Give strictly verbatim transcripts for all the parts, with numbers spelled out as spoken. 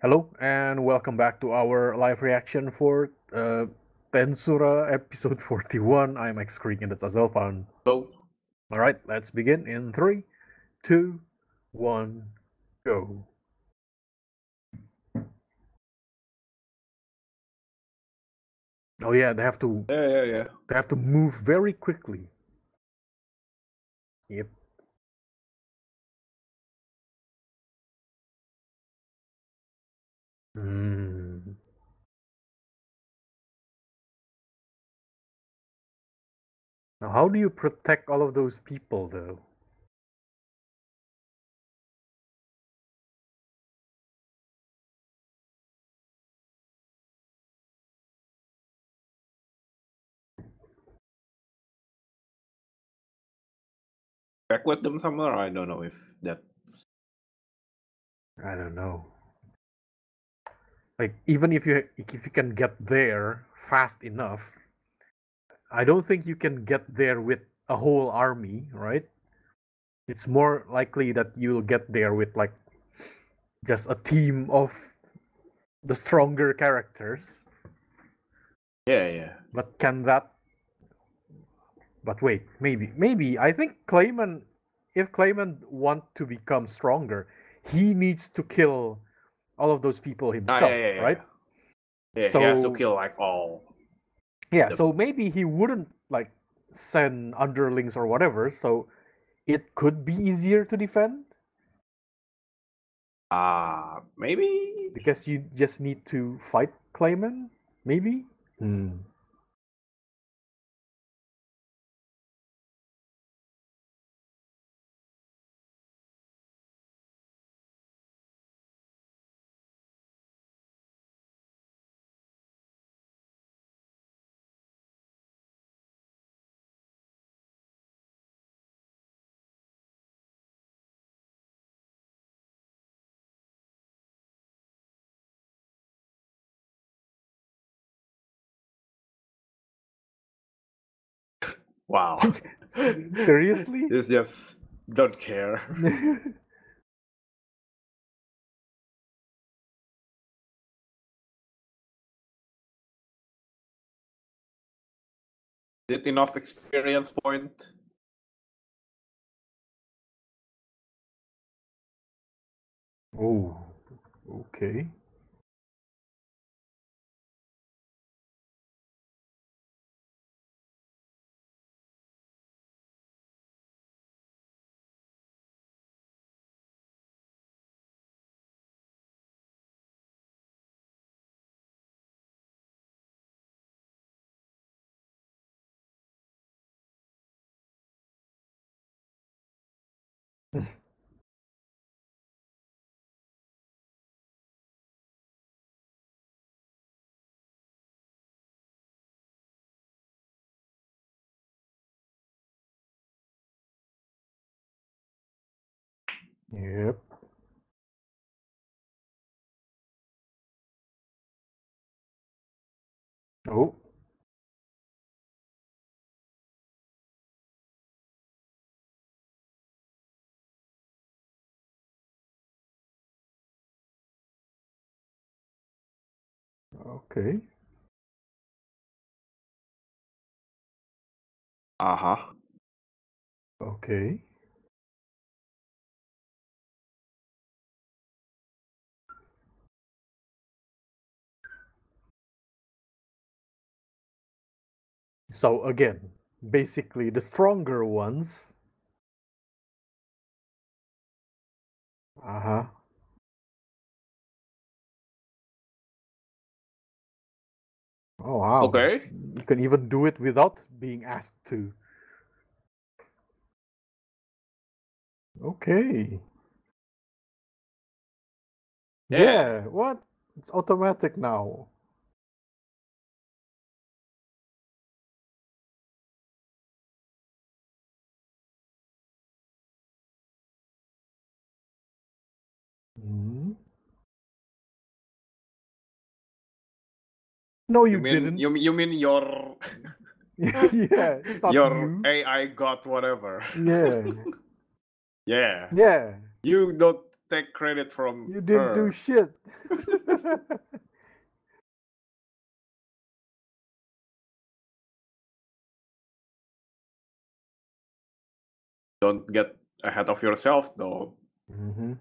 Hello and welcome back to our live reaction for uh, Tensura episode forty-one. I'm Xcreek and that's Azelfan. Hello. Alright, let's begin in three, two, one, go. Oh yeah, they have to yeah, yeah, yeah. They have to move very quickly. Yep. Mm. Now, how do you protect all of those people, though? Evacuate them somewhere? I don't know if that's... I don't know. Like, even if you if you can get there fast enough, I don't think you can get there with a whole army, right? It's more likely that you'll get there with, like, just a team of the stronger characters. Yeah, yeah. But can that... But wait, maybe, maybe. I think Clayman, if Clayman wants to become stronger, he needs to kill... all of those people himself, ah, yeah, yeah, yeah. right? Yeah, so, he has to kill, like, all... Yeah, the... so maybe he wouldn't, like, send underlings or whatever, so it could be easier to defend? Uh, maybe? Because you just need to fight Clayman, maybe? Hmm. Wow. Seriously? It's just don't care. Is it enough experience point? Oh, okay. Yep. Oh. Okay. Uh-huh. Okay. So again, basically the stronger ones. Uh-huh. Oh wow. Okay. You can even do it without being asked to. Okay. Yeah, yeah what? It's automatic now. Mm-hmm. No, you, you mean, didn't. You, you mean your... yeah. Your you. A I got whatever. Yeah. yeah. Yeah. You don't take credit from her. You didn't her. do shit. Don't get ahead of yourself, though. Mm-hmm.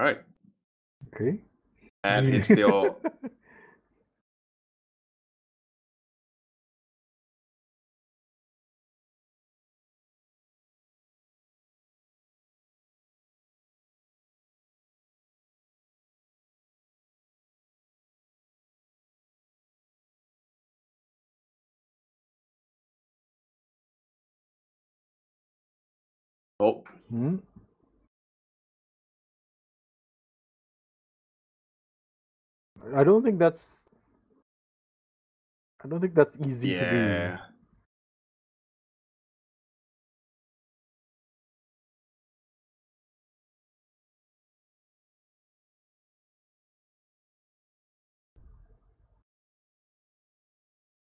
All right. Okay. And he's still. Oh. Hmm. I don't think that's. I don't think that's easy yeah. to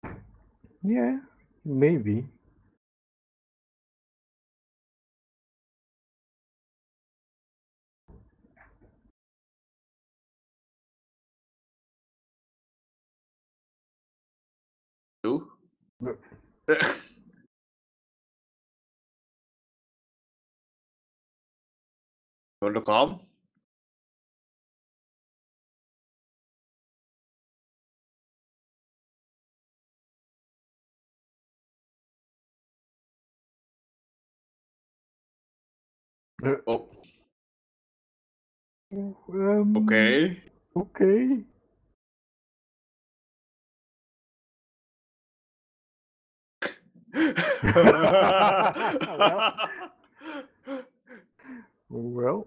do. Yeah, maybe. Two? No. Want to come? Uh, oh. Um, okay. Okay. well. well.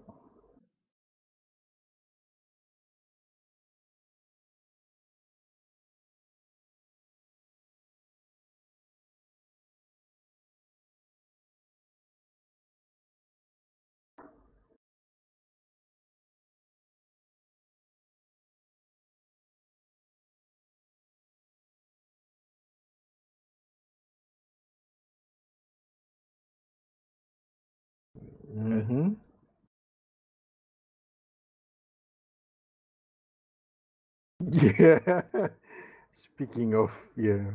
Mm-hmm. Yeah. Speaking of, yeah.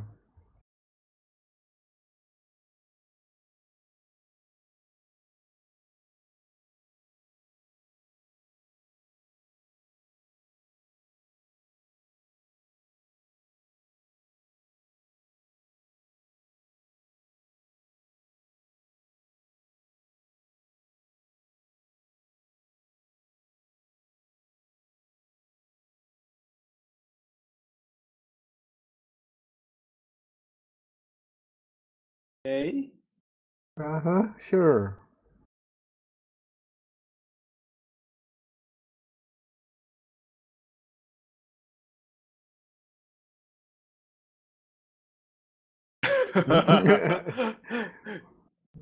Okay. Uh-huh, sure.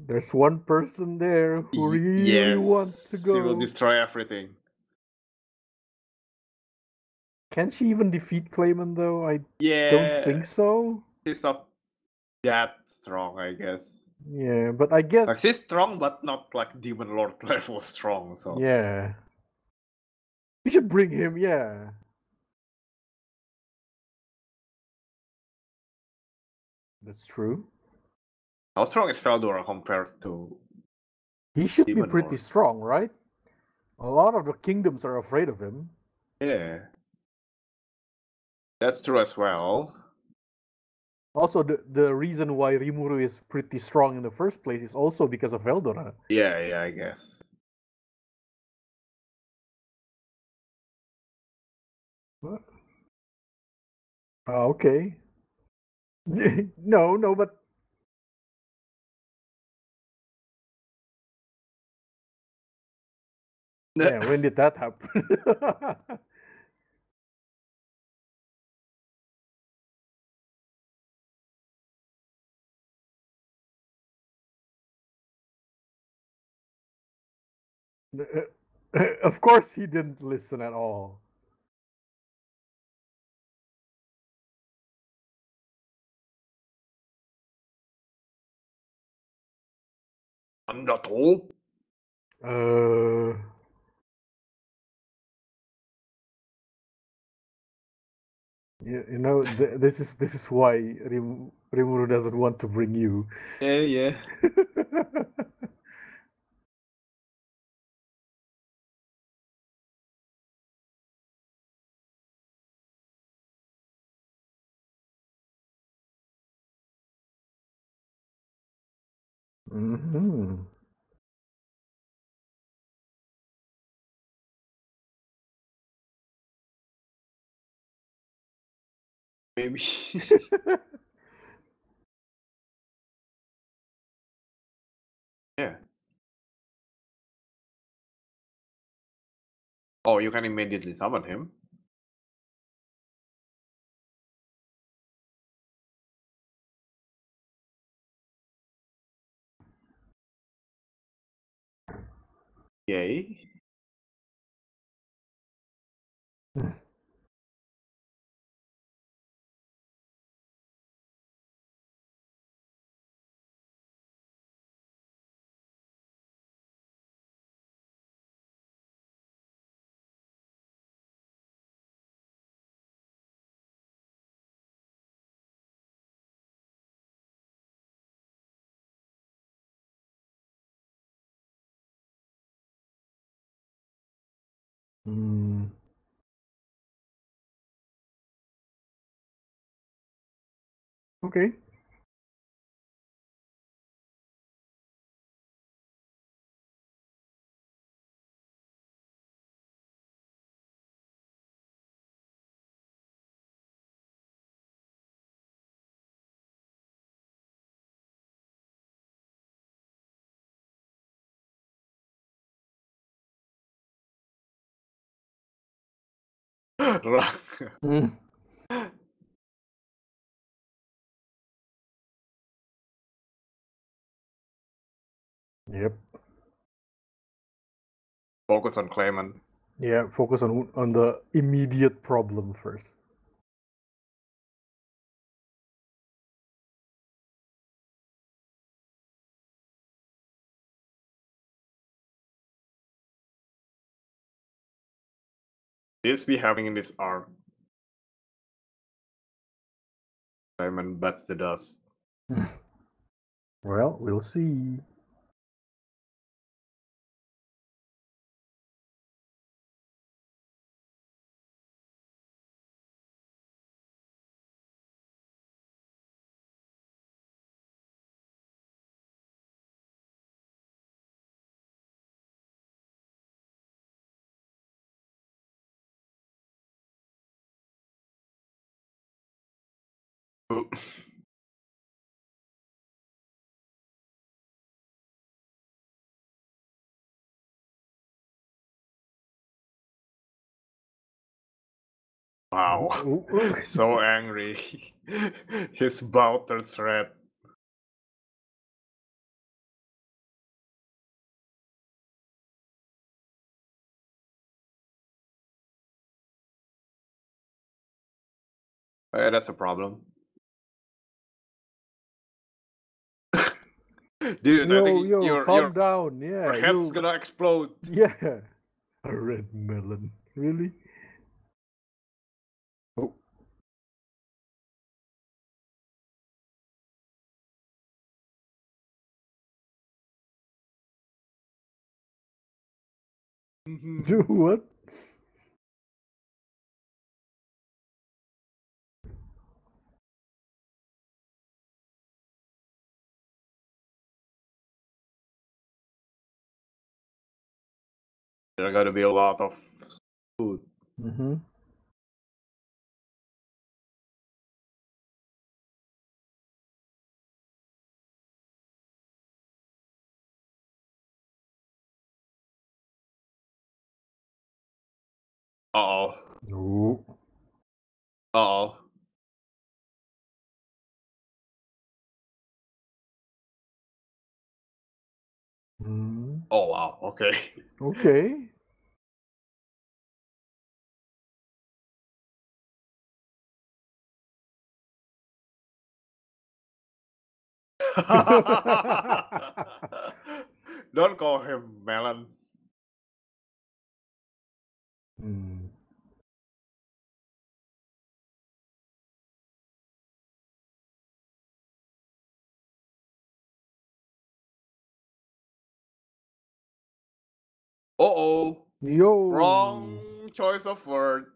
There's one person there who really yes, wants to go. She will destroy everything. Can she even defeat Clayman, though? I yeah, don't think so. She's not that strong, I guess. Yeah, but I guess like she's strong, but not like Demon Lord level strong. So yeah, we should bring him. Yeah. That's true. How strong is Veldora compared to? He should Demon be pretty Lord. strong, right? A lot of the kingdoms are afraid of him. Yeah, that's true as well. Also, the, the reason why Rimuru is pretty strong in the first place is also because of Veldora. Yeah, yeah, I guess. What? Oh, okay. no, no, but... Yeah, when did that happen? Of course he didn't listen at all. Not all. Uh... You, you know, th this is this is why Rim Rimuru doesn't want to bring you. Yeah, yeah. Mm-hmm. Maybe. Yeah. Oh, you can immediately summon him. Yay. Mm. Okay. mm. Yep. Focus on Clayman. Yeah, focus on on the immediate problem first. This we having in this arm. Diamond bats the dust. Well, we'll see. Oh. Wow. Ooh, ooh. So angry. His bowter threat. Yeah, that's a problem. Dude, yo, I think yo, you're, calm you're, down. Yeah, your head's yo. gonna explode. Yeah, a red melon. Really? Oh. Do what? There are going to be a lot of food. Mm-hmm. Uh-oh. No. Uh-oh. Mm. Oh, wow. Okay. Okay. Don't call him Melon. Mm. Uh-oh. Yo. Wrong choice of word.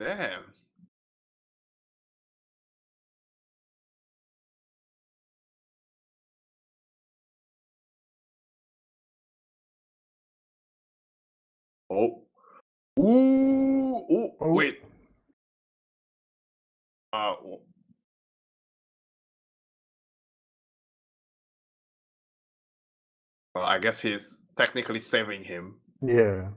Damn. Oh. Ooh. Ooh. Oh. Wait. Uh, oh. Well, I guess he's technically saving him. Yeah.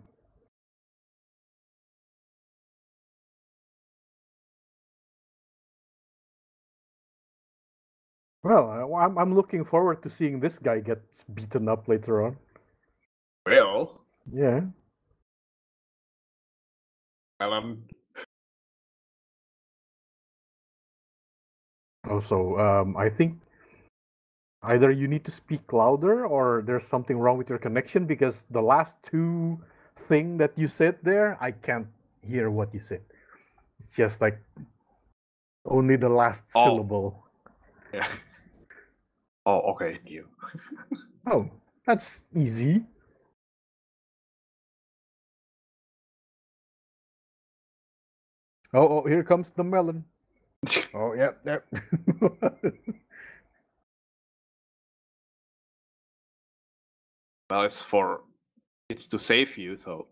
Well, I'm I'm looking forward to seeing this guy get beaten up later on. Well. Yeah. Well, um. Also, um, I think either you need to speak louder, or there's something wrong with your connection, because the last two thing that you said there, I can't hear what you said. It's just like only the last oh. syllable. Yeah. Oh, okay. You. Oh, that's easy. Oh, oh, here comes the melon. Oh, yeah, there. Well, it's for, it's to save you, so.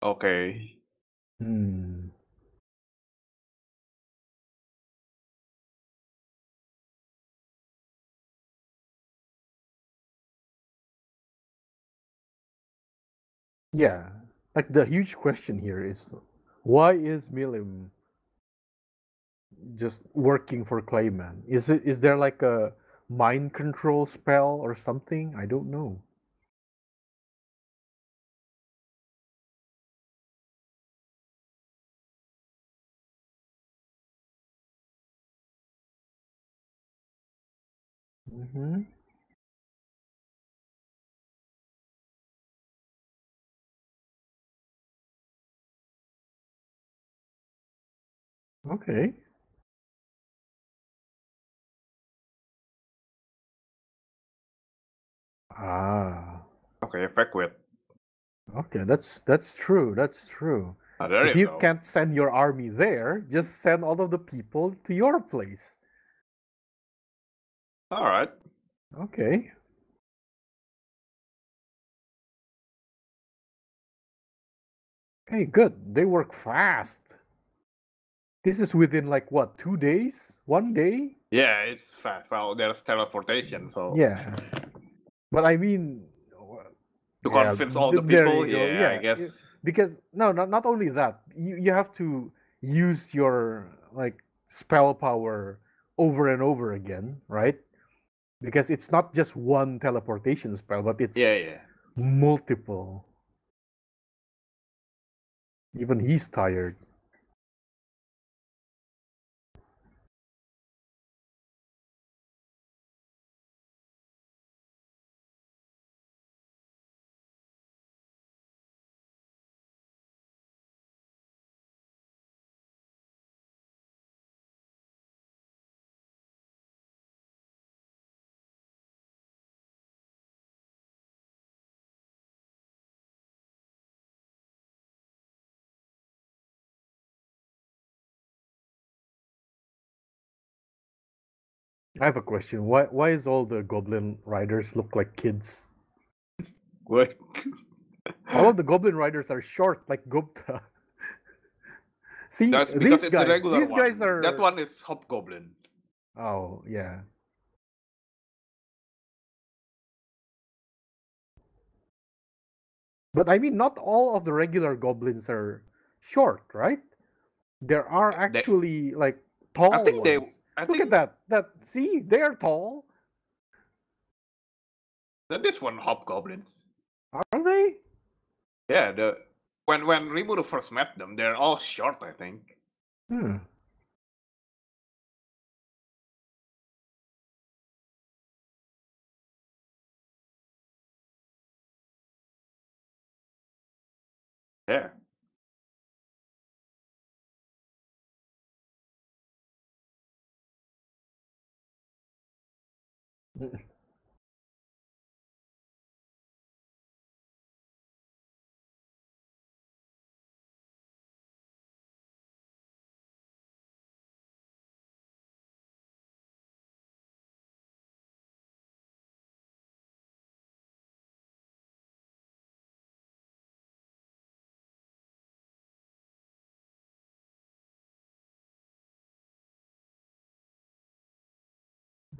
Okay. Hmm. Yeah, like the huge question here is, why is Milim just working for Clayman? Is it is there like a mind control spell or something? I don't know. Mm-hmm. Okay. Ah. Okay, evacuate. Okay, that's that's true. That's true. Ah, there if you go. Can't send your army there, just send all of the people to your place. All right. Okay. Hey, good. They work fast. This is within like what, two days? One day? Yeah, it's fast. Well, there's teleportation, so yeah. But I mean, to yeah, convince all the people, yeah, yeah, I guess. Because no, not not only that, you you have to use your like spell power over and over again, right? Because it's not just one teleportation spell, but it's yeah, yeah. multiple. Even he's tired. I have a question. Why why is all the goblin riders look like kids? What? All of the goblin riders are short, like Gupta. See, that's because these it's guys, the regular these one. Guys are... That one is hobgoblin. Oh yeah. But I mean, not all of the regular goblins are short, right? There are actually they... like tall I think ones. They... I Look think... at that. That see, they are tall. Then this one hobgoblins. Are they? Yeah, the when when Rimuru first met them, they're all short, I think. Hmm. Yeah.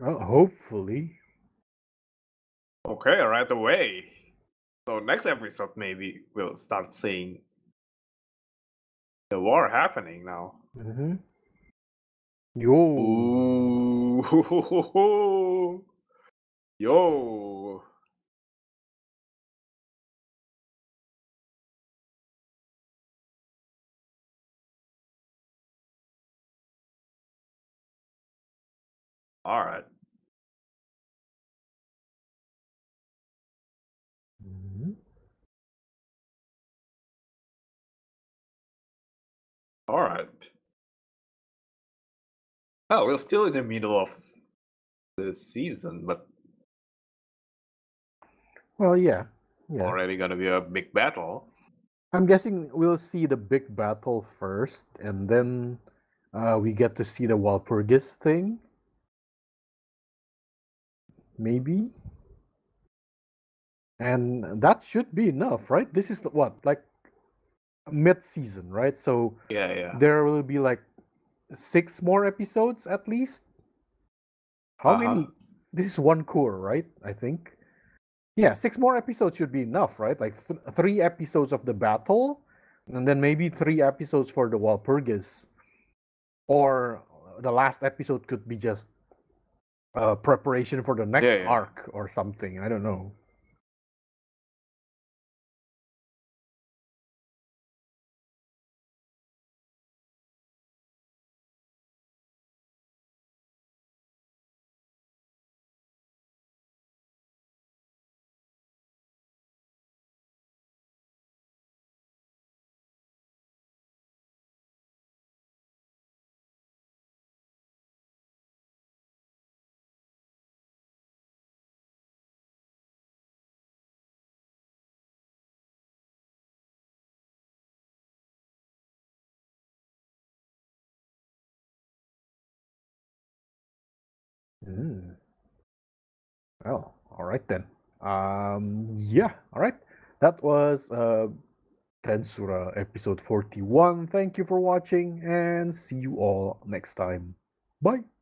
Well, hopefully. Okay, right away. So next episode, maybe we'll start seeing the war happening now. Mm-hmm. Yo. Ooh. Yo. All right. Mm-hmm. All right. Oh, we're still in the middle of the season, but well, yeah, yeah. Already gonna be a big battle. I'm guessing we'll see the big battle first, and then uh, we get to see the Walpurgis thing. Maybe, and that should be enough, right? This is the, what, like mid-season, right? So yeah, yeah. There will be like six more episodes at least. How uh-huh. many? This is one core, right? I think. Yeah, six more episodes should be enough, right? Like th three episodes of the battle, and then maybe three episodes for the Walpurgis, or the last episode could be just. Uh, preparation for the next yeah, yeah. arc or something. I don't know. Mm. Well, all right then. Um, yeah, all right. That was uh, Tensura episode forty-one. Thank you for watching and see you all next time. Bye.